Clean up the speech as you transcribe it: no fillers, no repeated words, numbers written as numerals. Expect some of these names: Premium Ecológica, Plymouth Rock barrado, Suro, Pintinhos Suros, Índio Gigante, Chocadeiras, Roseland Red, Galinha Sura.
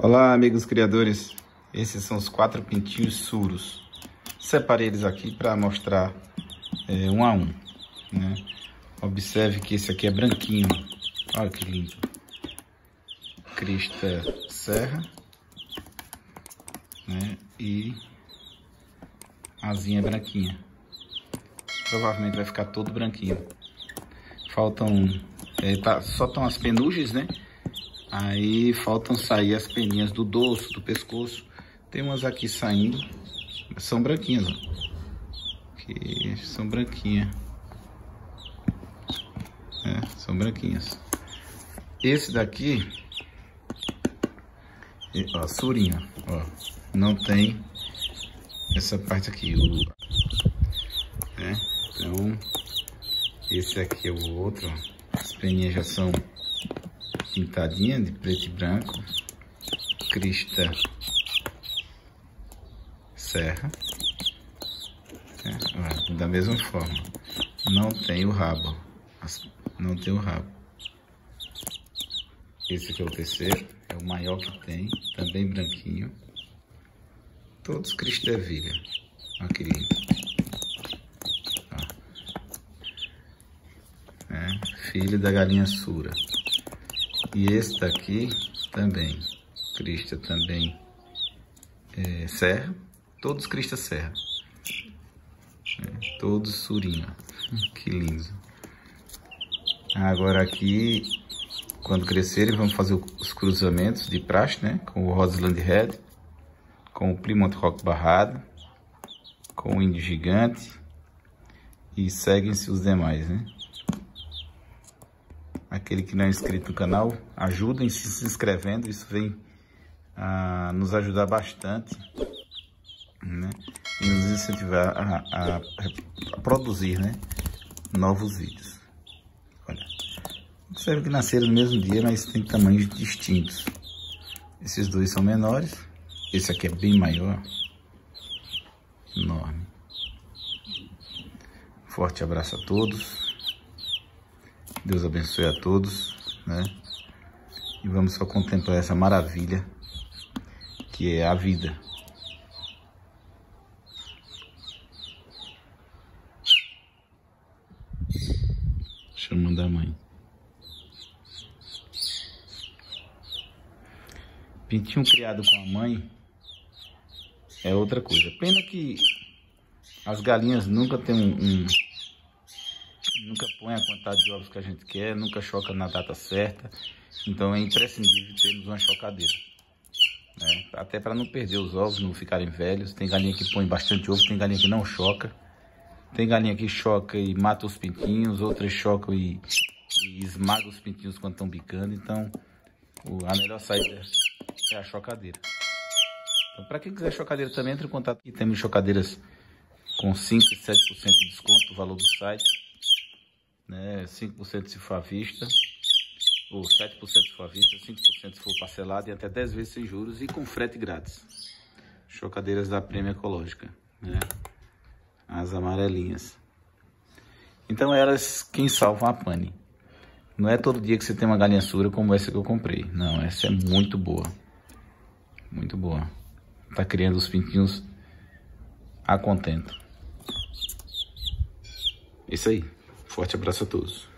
Olá, amigos criadores, esses são os 4 pintinhos suros. Separei eles aqui para mostrar um a um, né? Observe que esse aqui é branquinho, olha que lindo, crista serra, né? E asinha branquinha, provavelmente vai ficar todo branquinho. Faltam, só estão as penugens, né? Aí faltam sair as peninhas do dorso, do pescoço. Tem umas aqui saindo. São branquinhas, ó. Que são branquinhas. É, são branquinhas. Esse daqui, ó, surinha, ó. Não tem essa parte aqui. Então, esse aqui é o outro, ó. As peninhas já são pintadinha de preto e branco, crista serra, da mesma forma. Não tem o rabo, não tem o rabo. Esse aqui é o terceiro, é o maior que tem, também branquinho. Todos crista ervilha, olha que lindo. Filho da galinha sura. E esse daqui também, crista também serra, todos crista serra, todos surinho, que lindo. Agora aqui, quando crescerem, vamos fazer os cruzamentos de praxe, né? Com o Roseland Red, com o Plymouth Rock barrado, com o Índio Gigante e seguem-se os demais, né? Aquele que não é inscrito no canal, ajudem se inscrevendo, isso vem a nos ajudar bastante, né? E nos incentivar a produzir, né? Novos vídeos. Olha, observe que nasceram no mesmo dia, mas tem tamanhos distintos. Esses dois são menores, esse aqui é bem maior, enorme. Forte abraço a todos. Deus abençoe a todos, né? E vamos só contemplar essa maravilha que é a vida. Deixa eu mandar a mãe. Pintinho criado com a mãe é outra coisa. Pena que as galinhas nunca têm nunca põe a quantidade de ovos que a gente quer, nunca choca na data certa, então é imprescindível termos uma chocadeira, né? Até para não perder os ovos, não ficarem velhos. Tem galinha que põe bastante ovo, tem galinha que não choca, tem galinha que choca e mata os pintinhos, outras chocam e esmaga os pintinhos quando estão bicando. Então a melhor saída é a chocadeira. Então, para quem quiser chocadeira também, entre em contato aqui. Temos chocadeiras com 5% e 7% de desconto, o valor do site, né? 5% se for à vista, ou 7% se for à vista, 5% se for parcelado e até 10 vezes sem juros e com frete grátis. Chocadeiras da Premium Ecológica, né? As amarelinhas. Então elas quem salvam a pane. Não é todo dia que você tem uma galinha sura como essa que eu comprei. Não, essa é muito boa. Muito boa. Tá criando os pintinhos a contento. Isso aí. Forte abraço a todos.